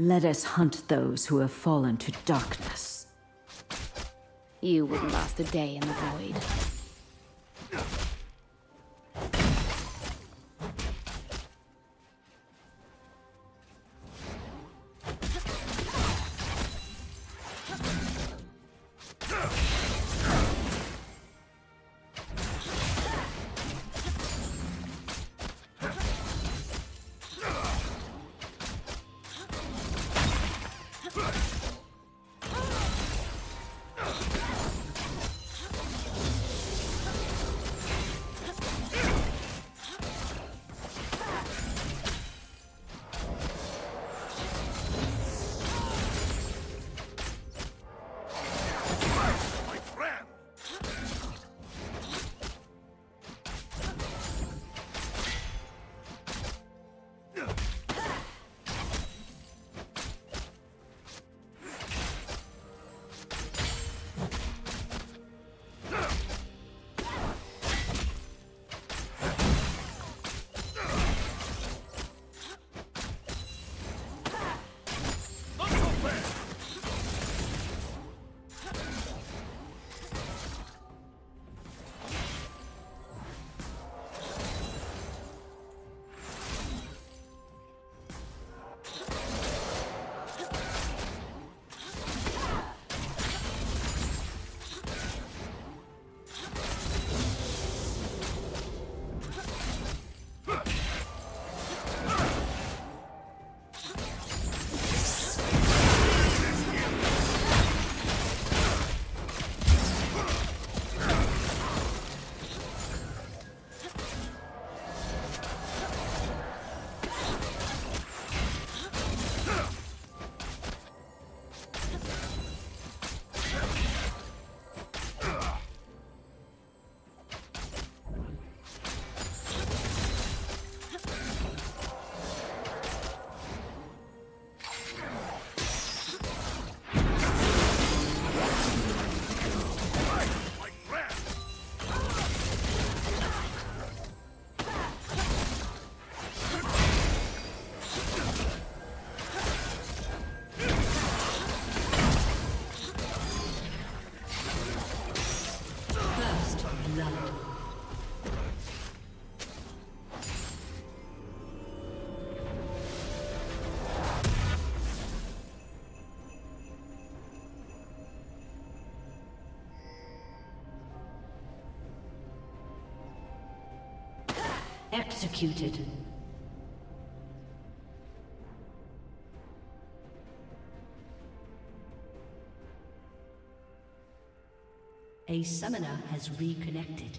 Let us hunt those who have fallen to darkness. You wouldn't last a day in the void. Executed. A summoner has reconnected.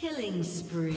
Killing spree.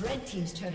Red team's turret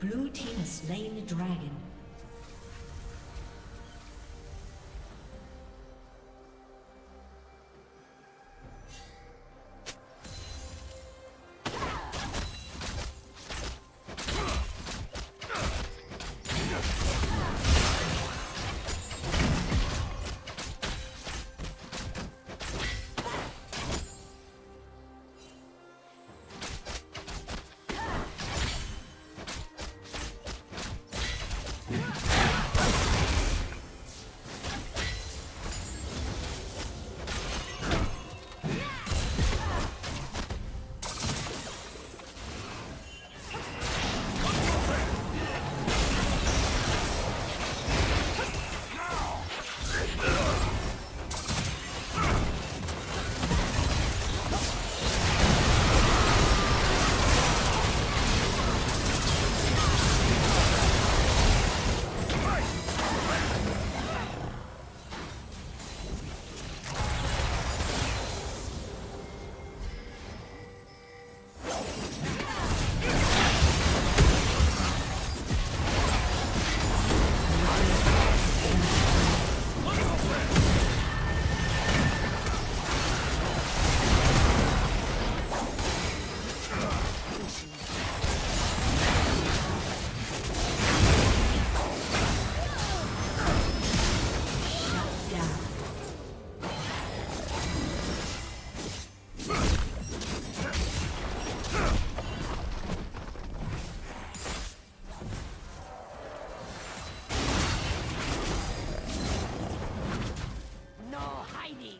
Blue team has slain the dragon. hiding.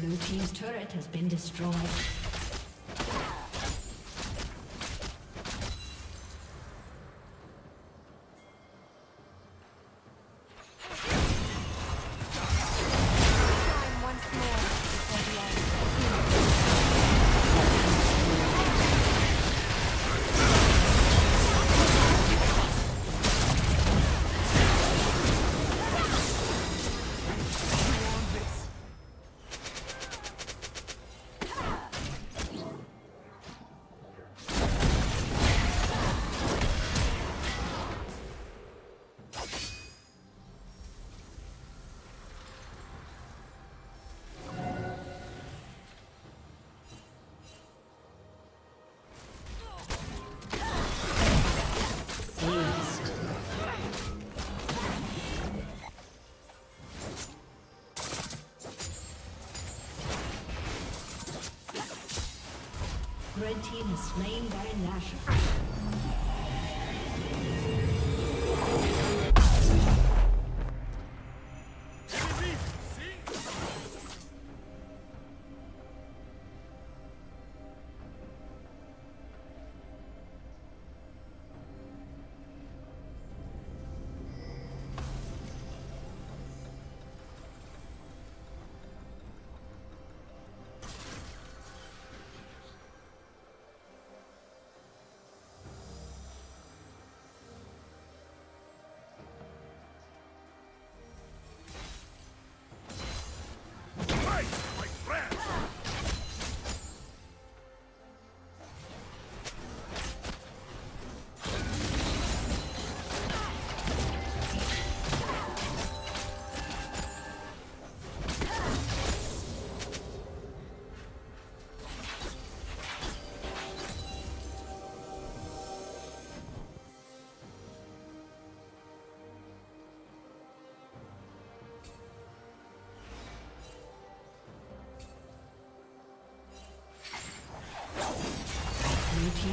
Blue team's turret has been destroyed. Red team is slain by Nashor. Red team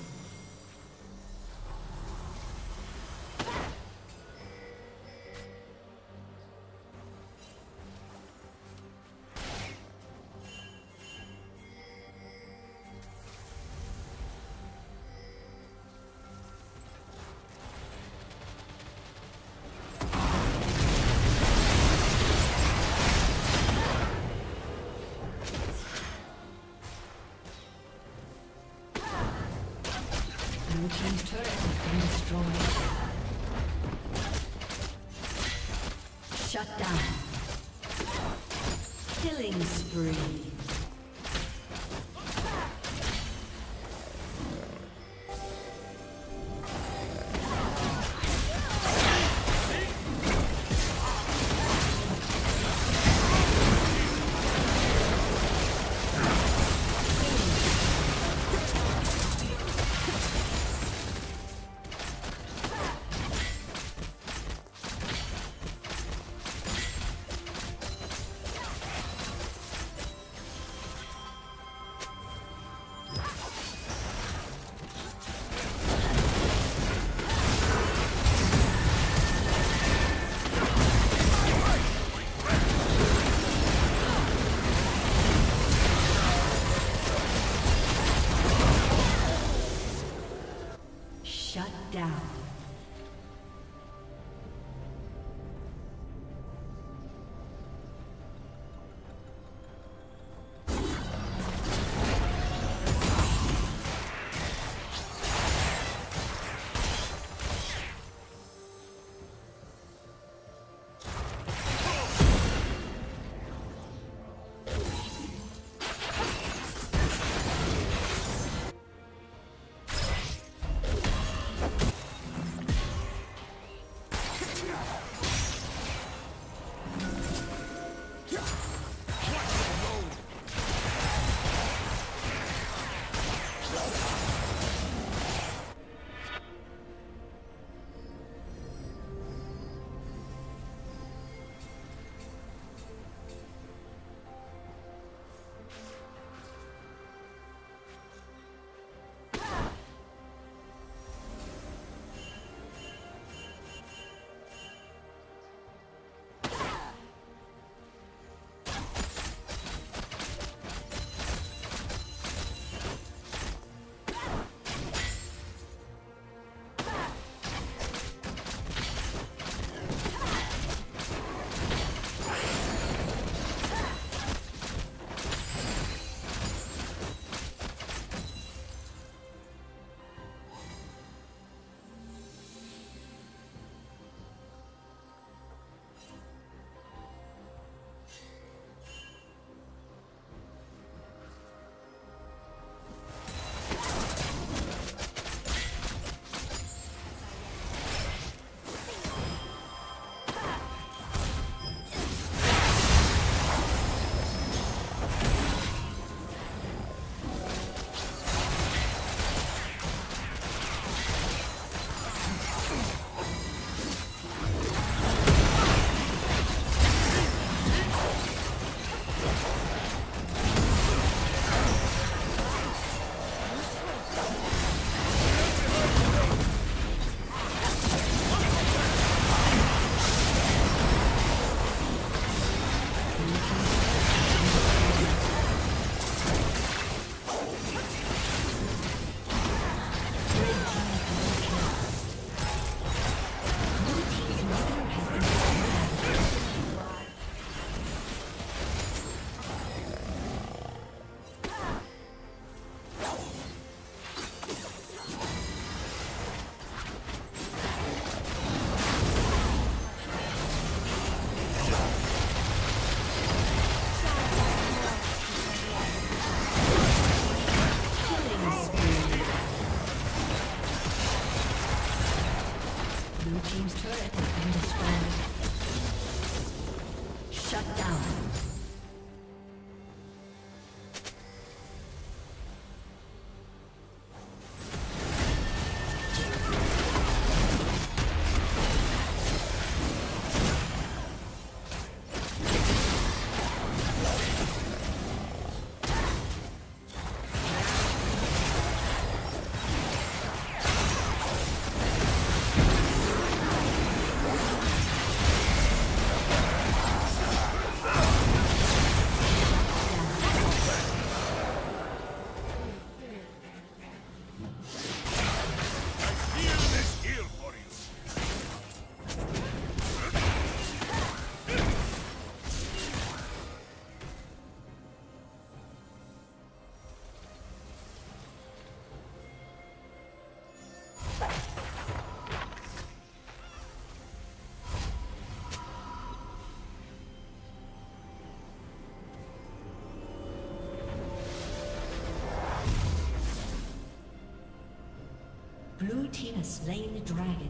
Shut down. Killing spree. Shut down. Blue team has slain the dragon.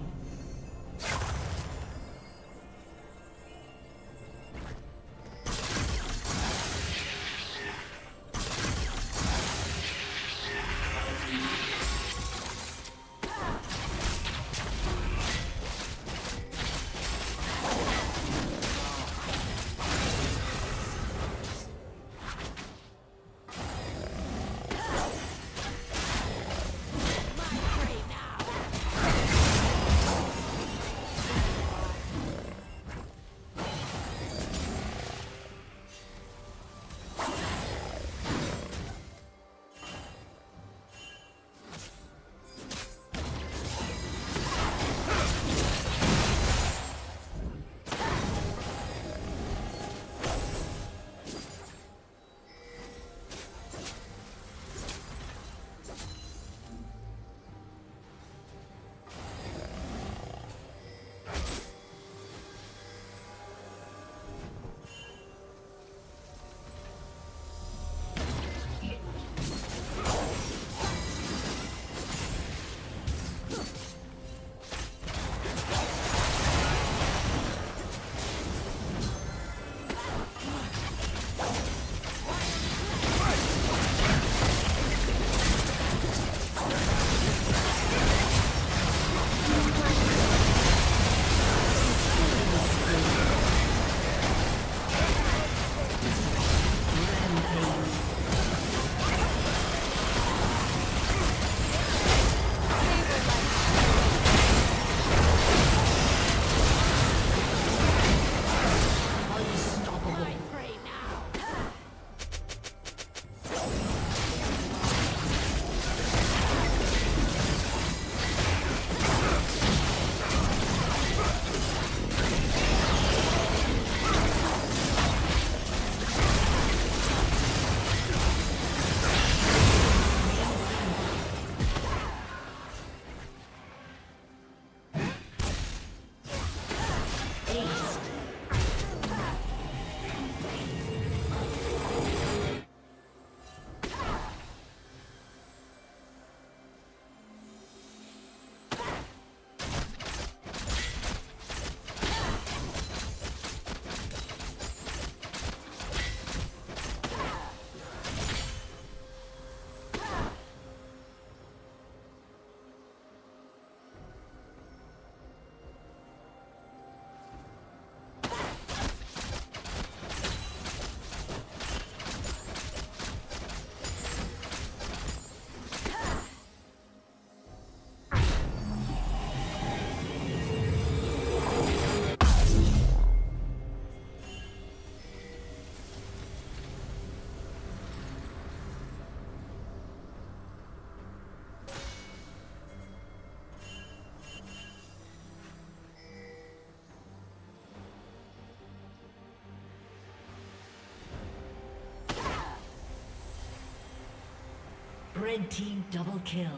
Red team double kill.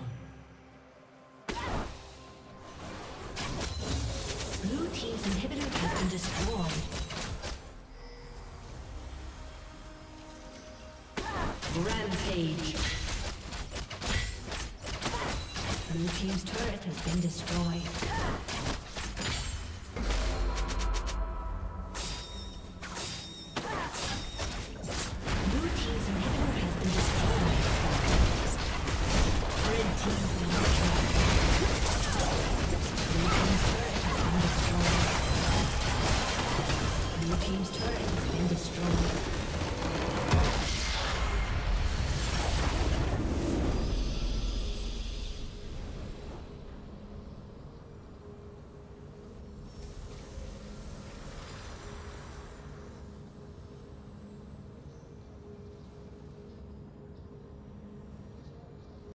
Blue team's inhibitor has been destroyed. Rampage. Blue team's turret has been destroyed.